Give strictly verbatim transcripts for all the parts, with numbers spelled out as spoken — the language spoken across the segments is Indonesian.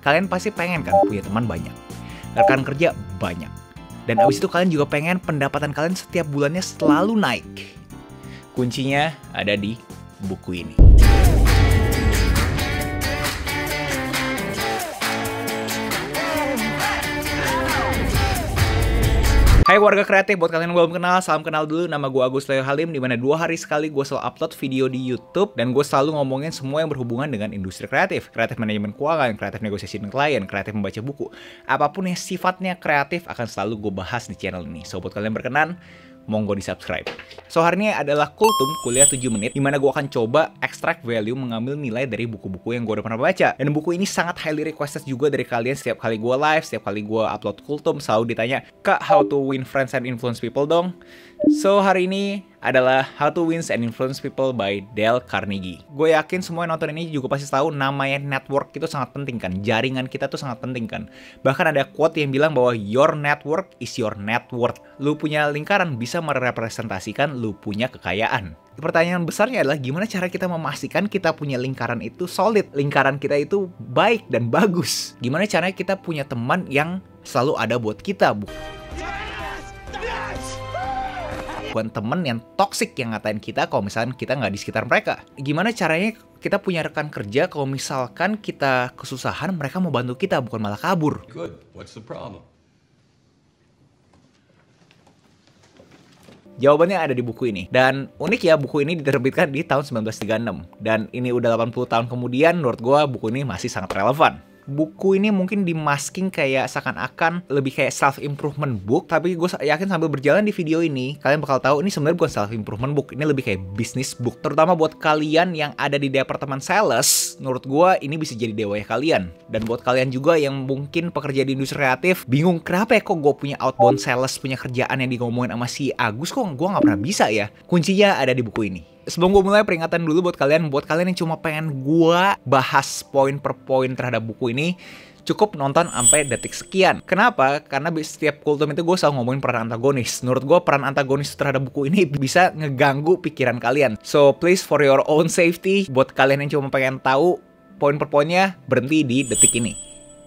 Kalian pasti pengen kan punya teman banyak, rekan kerja banyak. Dan abis itu kalian juga pengen pendapatan kalian setiap bulannya selalu naik. Kuncinya ada di buku ini. Hai warga kreatif, buat kalian yang belum kenal, salam kenal dulu. Nama gue Agus Leo Halim, dimana dua hari sekali gue selalu upload video di YouTube. Dan gue selalu ngomongin semua yang berhubungan dengan industri kreatif. Kreatif manajemen keuangan, kreatif negosiasi dengan klien, kreatif membaca buku. Apapun yang sifatnya kreatif akan selalu gue bahas di channel ini. So, buat kalian berkenan, monggo di subscribe. So, hari ini adalah Kultum, kuliah tujuh menit, dimana gue akan coba extract value, mengambil nilai dari buku-buku yang gue udah pernah baca. Dan buku ini sangat highly requested juga dari kalian. Setiap kali gue live, setiap kali gue upload Kultum, selalu ditanya, "Kak, How to Win Friends and Influence People dong." So, hari ini adalah How to Win and Influence People by Dale Carnegie. Gue yakin semua yang nonton ini juga pasti tahu namanya network itu sangat penting kan. Jaringan kita tuh sangat penting kan. Bahkan ada quote yang bilang bahwa your network is your net worth. Lu punya lingkaran bisa merepresentasikan lu punya kekayaan. Pertanyaan besarnya adalah gimana cara kita memastikan kita punya lingkaran itu solid, lingkaran kita itu baik dan bagus. Gimana caranya kita punya teman yang selalu ada buat kita, Bu? Bukan temen yang toksik yang ngatain kita kalau misalkan kita nggak di sekitar mereka. Gimana caranya kita punya rekan kerja kalau misalkan kita kesusahan, mereka mau bantu kita, bukan malah kabur. Good. What's the problem? Jawabannya ada di buku ini. Dan unik ya, buku ini diterbitkan di tahun seribu sembilan ratus tiga puluh enam. Dan ini udah delapan puluh tahun kemudian, menurut gue buku ini masih sangat relevan. Buku ini mungkin dimasking kayak seakan-akan lebih kayak self-improvement book. Tapi gue yakin sambil berjalan di video ini, kalian bakal tahu ini sebenarnya bukan self-improvement book. Ini lebih kayak business book. Terutama buat kalian yang ada di departemen sales, menurut gue ini bisa jadi dewa kalian. Dan buat kalian juga yang mungkin pekerja di industri kreatif, bingung kenapa ya kok gue punya outbound sales, punya kerjaan yang digomongin sama si Agus, kok gue gak pernah bisa ya? Kuncinya ada di buku ini. Sebelum gue mulai, peringatan dulu buat kalian, buat kalian yang cuma pengen gue bahas poin per poin terhadap buku ini, cukup nonton sampai detik sekian. Kenapa? Karena setiap Kultum itu gue selalu ngomongin peran antagonis. Menurut gue peran antagonis terhadap buku ini bisa ngeganggu pikiran kalian. So please for your own safety, buat kalian yang cuma pengen tahu poin per poinnya, berhenti di detik ini.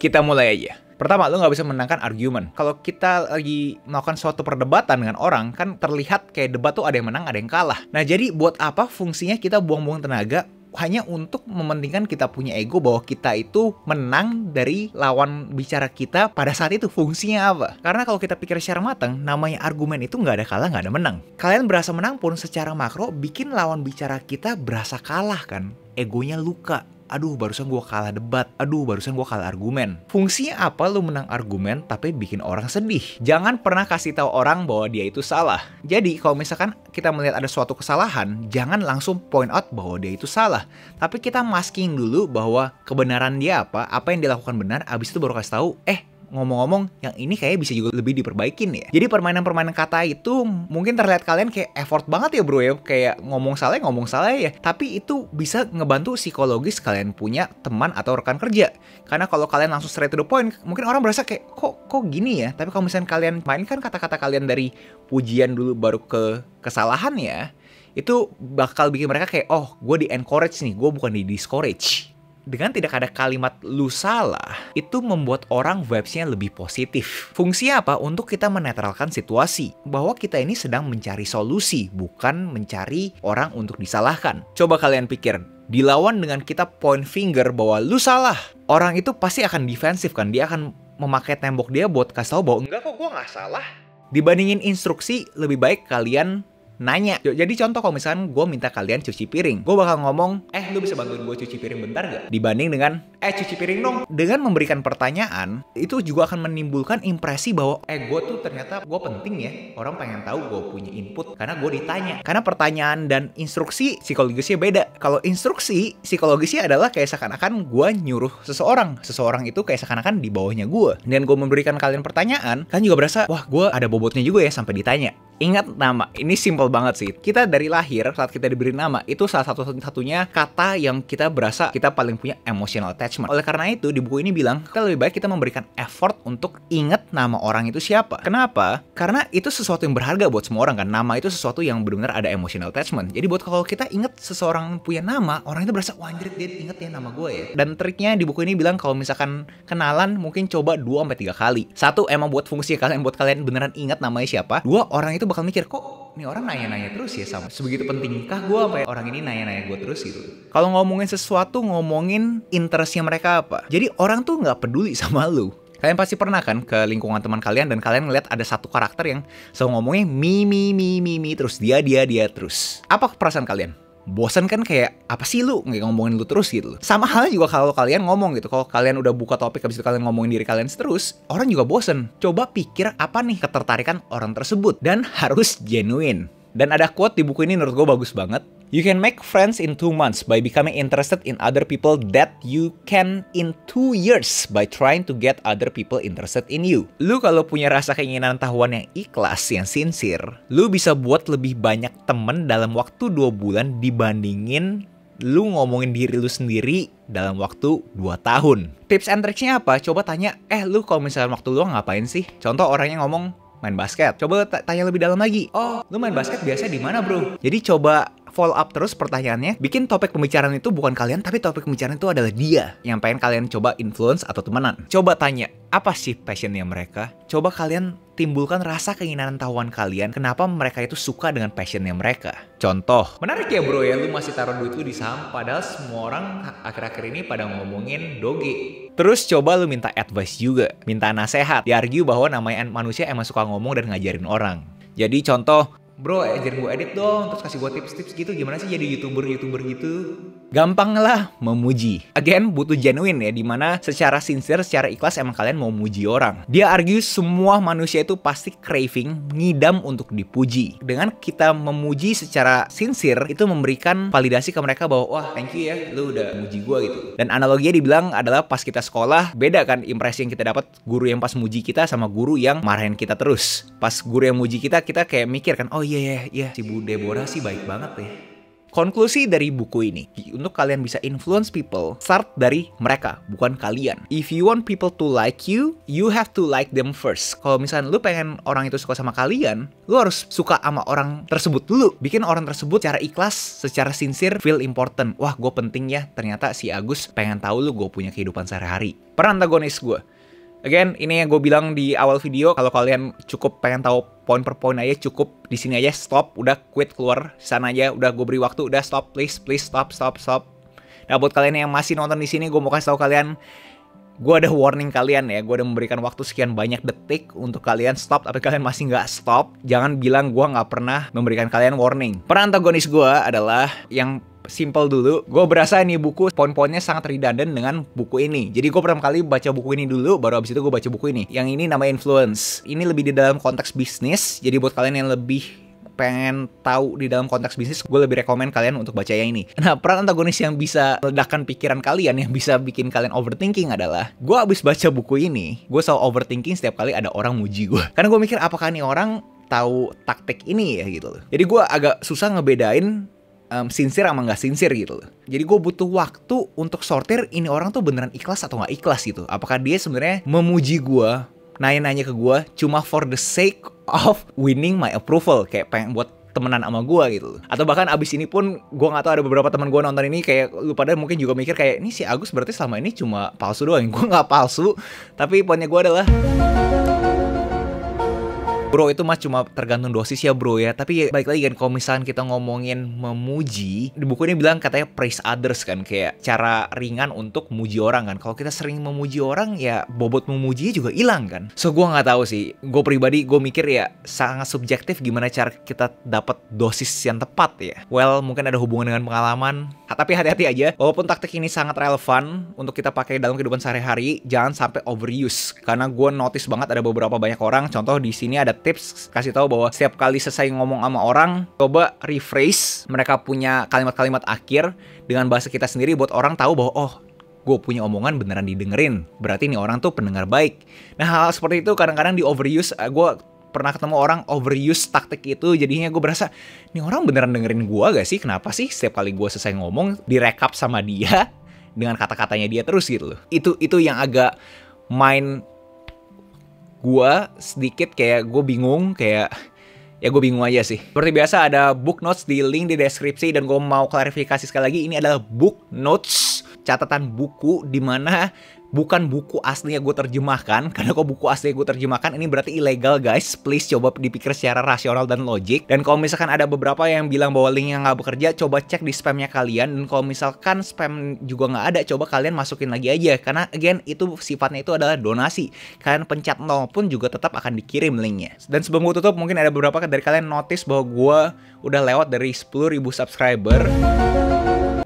Kita mulai aja. Pertama, lo nggak bisa menangkan argumen. Kalau kita lagi melakukan suatu perdebatan dengan orang, kan terlihat kayak debat tuh ada yang menang, ada yang kalah. Nah, jadi buat apa fungsinya kita buang-buang tenaga hanya untuk mementingkan kita punya ego bahwa kita itu menang dari lawan bicara kita pada saat itu? Fungsinya apa? Karena kalau kita pikir secara matang, namanya argumen itu nggak ada kalah, nggak ada menang. Kalian berasa menang pun secara makro bikin lawan bicara kita berasa kalah kan? Egonya luka. Aduh, barusan gue kalah debat. Aduh, barusan gue kalah argumen. Fungsinya apa lu menang argumen tapi bikin orang sedih? Jangan pernah kasih tahu orang bahwa dia itu salah. Jadi, kalau misalkan kita melihat ada suatu kesalahan, jangan langsung point out bahwa dia itu salah. Tapi kita masking dulu bahwa kebenaran dia apa, apa yang dilakukan benar, abis itu baru kasih tahu, eh, ngomong-ngomong, yang ini kayaknya bisa juga lebih diperbaikin ya. Jadi permainan-permainan kata itu mungkin terlihat kalian kayak effort banget ya bro ya. Kayak ngomong salah, ngomong salah ya. Tapi itu bisa ngebantu psikologis kalian punya teman atau rekan kerja. Karena kalau kalian langsung straight to the point, mungkin orang berasa kayak, kok kok gini ya? Tapi kalau misalnya kalian mainkan kata-kata kalian dari pujian dulu baru ke kesalahan ya, itu bakal bikin mereka kayak, oh gue di-encourage nih, gue bukan di-discourage. Dengan tidak ada kalimat lu salah, itu membuat orang vibes-nya lebih positif. Fungsinya apa? Untuk kita menetralkan situasi. Bahwa kita ini sedang mencari solusi, bukan mencari orang untuk disalahkan. Coba kalian pikir, dilawan dengan kita point finger bahwa lu salah, orang itu pasti akan defensif kan? Dia akan memakai tembok dia buat kasih tau bahwa enggak kok, gue nggak salah. Dibandingin instruksi, lebih baik kalian nanya. Jadi contoh kalau misalkan gue minta kalian cuci piring, gue bakal ngomong, eh lu bisa bantuin gue cuci piring bentar gak? Dibanding dengan, eh cuci piring dong. Dengan memberikan pertanyaan, itu juga akan menimbulkan impresi bahwa, eh gue tuh ternyata gue penting ya. Orang pengen tahu gue punya input karena gue ditanya. Karena pertanyaan dan instruksi psikologisnya beda. Kalau instruksi psikologisnya adalah kayak seakan-akan gue nyuruh seseorang. Seseorang itu kayak seakan-akan di bawahnya gue. Dan gue memberikan kalian pertanyaan, kalian juga berasa, wah gue ada bobotnya juga ya sampai ditanya. Ingat nama, ini simple banget sih. Kita dari lahir, saat kita diberi nama, itu salah satu-satunya kata yang kita berasa kita paling punya emotional attachment. Oleh karena itu, di buku ini bilang, kita lebih baik kita memberikan effort untuk ingat nama orang itu siapa. Kenapa? Karena itu sesuatu yang berharga buat semua orang kan. Nama itu sesuatu yang benar-benar ada emotional attachment. Jadi buat kalau kita ingat seseorang punya nama, orang itu berasa, wah anjir, dia inget ya nama gue ya. Dan triknya di buku ini bilang, kalau misalkan kenalan, mungkin coba dua sampai tiga kali. Satu, emang buat fungsi kalian, buat kalian beneran ingat namanya siapa. Dua, orang itu bakal mikir, kok nih orang nanya-nanya terus ya sama. Sebegitu pentingkah gue apa ya? Orang ini nanya-nanya gue terus gitu. Kalau ngomongin sesuatu, ngomongin interestnya mereka apa. Jadi orang tuh nggak peduli sama lu. Kalian pasti pernah kan ke lingkungan teman kalian dan kalian ngeliat ada satu karakter yang selalu ngomongnya mi, mi, mi, mi, mi, terus dia, dia, dia, terus. Apa perasaan kalian? Bosan kan, kayak apa sih lu nggak ngomongin lu terus gitu. Sama halnya juga kalau kalian ngomong gitu. Kalau kalian udah buka topik habis itu kalian ngomongin diri kalian terus, orang juga bosen. Coba pikir apa nih ketertarikan orang tersebut dan harus genuine. Dan ada quote di buku ini menurut gue bagus banget. You can make friends in two months by becoming interested in other people that you can in two years by trying to get other people interested in you. Lu kalau punya rasa keinginan tahuan yang ikhlas, yang sincere, lu bisa buat lebih banyak temen dalam waktu dua bulan dibandingin lu ngomongin diri lu sendiri dalam waktu dua tahun. Tips and tricksnya apa? Coba tanya, eh lu kalau misalkan waktu luang ngapain sih? Contoh orangnya ngomong, main basket. Coba tanya lebih dalam lagi. Oh, lu main basket biasa di mana bro? Jadi coba follow up terus pertanyaannya. Bikin topik pembicaraan itu bukan kalian, tapi topik pembicaraan itu adalah dia yang pengen kalian coba influence atau temenan. Coba tanya, apa sih passionnya mereka? Coba kalian timbulkan rasa keinginan tahuan kalian, kenapa mereka itu suka dengan passionnya mereka. Contoh, menarik ya bro ya, lu masih taruh duit lu di saham, padahal semua orang akhir-akhir ini pada ngomongin doge. Terus coba lu minta advice juga, minta nasehat. Diargue bahwa namanya manusia emang suka ngomong dan ngajarin orang. Jadi contoh, bro, ajarin gue edit dong, terus kasih gue tips-tips gitu, gimana sih jadi YouTuber-YouTuber gitu. Gampang lah memuji. Again, butuh genuine ya, dimana secara sincere, secara ikhlas emang kalian mau muji orang. Dia argue semua manusia itu pasti craving, ngidam untuk dipuji. Dengan kita memuji secara sincere, itu memberikan validasi ke mereka bahwa, wah thank you ya, lu udah muji gue gitu. Dan analoginya dibilang adalah pas kita sekolah, beda kan impresi yang kita dapat guru yang pas muji kita sama guru yang marahin kita terus. Pas guru yang muji kita, kita kayak mikir kan, oh iya iya iya, si Bu Deborah sih baik banget ya. Konklusi dari buku ini, untuk kalian bisa influence people, start dari mereka, bukan kalian. If you want people to like you, you have to like them first. Kalau misalnya lu pengen orang itu suka sama kalian, lu harus suka sama orang tersebut dulu. Bikin orang tersebut secara ikhlas, secara sincere, feel important. Wah, gue penting ya, ternyata si Agus pengen tahu lu gue punya kehidupan sehari-hari. Peran antagonis gue. Again, ini yang gue bilang di awal video, kalau kalian cukup pengen tahu poin per poin aja, cukup di sini aja, stop, udah quit, keluar sana aja, udah gue beri waktu, udah stop, please, please, stop, stop, stop. Nah, buat kalian yang masih nonton di sini, gue mau kasih tahu kalian, gue ada warning kalian ya, gue udah memberikan waktu sekian banyak detik untuk kalian stop, tapi kalian masih nggak stop. Jangan bilang gue nggak pernah memberikan kalian warning. Peran antagonis gue adalah yang simple dulu. Gue berasa nih buku poin-poinnya sangat redundant dengan buku ini. Jadi gue pertama kali baca buku ini dulu, baru abis itu gue baca buku ini. Yang ini namanya Influence. Ini lebih di dalam konteks bisnis. Jadi buat kalian yang lebih pengen tahu di dalam konteks bisnis, gue lebih rekomen kalian untuk baca yang ini. Nah, peran antagonis yang bisa meledakkan pikiran kalian, yang bisa bikin kalian overthinking adalah, gue abis baca buku ini, gue selalu overthinking setiap kali ada orang muji gue. Karena gue mikir, apakah nih orang tahu taktik ini ya gitu loh. Jadi gue agak susah ngebedain Um, sincere sama nggak sincere gitu loh. Jadi gue butuh waktu untuk sortir, ini orang tuh beneran ikhlas atau nggak ikhlas gitu. Apakah dia sebenarnya memuji gue, nanya-nanya ke gue cuma for the sake of winning my approval, kayak pengen buat temenan sama gue gitu. Atau bahkan abis ini pun gue gak tahu, ada beberapa teman gue nonton ini kayak, lu pada mungkin juga mikir kayak, ini si Agus berarti selama ini cuma palsu doang. Gue nggak palsu, tapi poinnya gue adalah, bro itu mah cuma tergantung dosis ya bro ya. Tapi balik lagi kan, kalau misalkan kita ngomongin memuji, di buku ini bilang katanya praise others kan, kayak cara ringan untuk muji orang kan. Kalau kita sering memuji orang ya, bobot memuji juga hilang kan. So gue gak tahu sih, gue pribadi gue mikir ya sangat subjektif gimana cara kita dapat dosis yang tepat ya. Well, mungkin ada hubungan dengan pengalaman. Ha, tapi hati-hati aja, walaupun taktik ini sangat relevan untuk kita pakai dalam kehidupan sehari-hari, jangan sampai overuse. Karena gue notice banget ada beberapa banyak orang, contoh di sini ada tips kasih tahu bahwa setiap kali selesai ngomong sama orang, coba rephrase mereka punya kalimat-kalimat akhir dengan bahasa kita sendiri buat orang tahu bahwa, oh gue punya omongan beneran didengerin, berarti nih orang tuh pendengar baik. Nah hal, -hal seperti itu kadang-kadang di overuse. Gue pernah ketemu orang overuse taktik itu. Jadinya gue berasa, nih orang beneran dengerin gue gak sih? Kenapa sih setiap kali gue selesai ngomong direkap sama dia dengan kata-katanya dia terus gitu loh. Itu, itu yang agak main gue sedikit kayak gue bingung, kayak ya gue bingung aja sih. Seperti biasa ada book notes di link di deskripsi. Dan gue mau klarifikasi sekali lagi, ini adalah book notes, catatan buku, dimana bukan buku aslinya gue terjemahkan. Karena kalau buku aslinya gue terjemahkan, ini berarti ilegal guys. Please coba dipikir secara rasional dan logik. Dan kalau misalkan ada beberapa yang bilang bahwa linknya nggak bekerja, coba cek di spamnya kalian. Dan kalau misalkan spam juga nggak ada, coba kalian masukin lagi aja. Karena again itu sifatnya itu adalah donasi. Kalian pencet nol pun juga tetap akan dikirim linknya. Dan sebelum gue tutup, mungkin ada beberapa dari kalian notice bahwa gue udah lewat dari sepuluh ribu subscriber.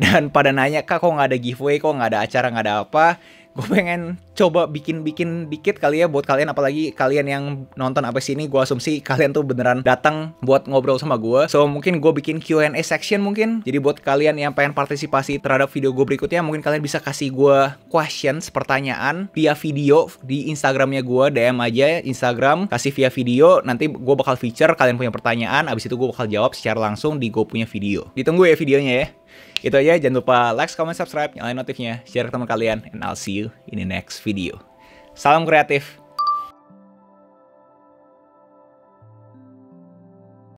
Dan pada nanya, kak kok nggak ada giveaway, kok nggak ada acara, nggak ada apa. Gue pengen coba bikin-bikin dikit kali ya buat kalian. Apalagi kalian yang nonton abis ini, gue asumsi kalian tuh beneran datang buat ngobrol sama gue. So mungkin gue bikin Q and A section mungkin. Jadi buat kalian yang pengen partisipasi terhadap video gue berikutnya, mungkin kalian bisa kasih gue questions, pertanyaan via video di Instagramnya gue. D M aja Instagram, kasih via video. Nanti gue bakal feature kalian punya pertanyaan. Abis itu gue bakal jawab secara langsung di gue punya video. Ditunggu ya videonya ya. Itu aja, jangan lupa like, comment, subscribe, nyalain notifnya, share ke teman kalian, and I'll see you in the next video. Salam kreatif.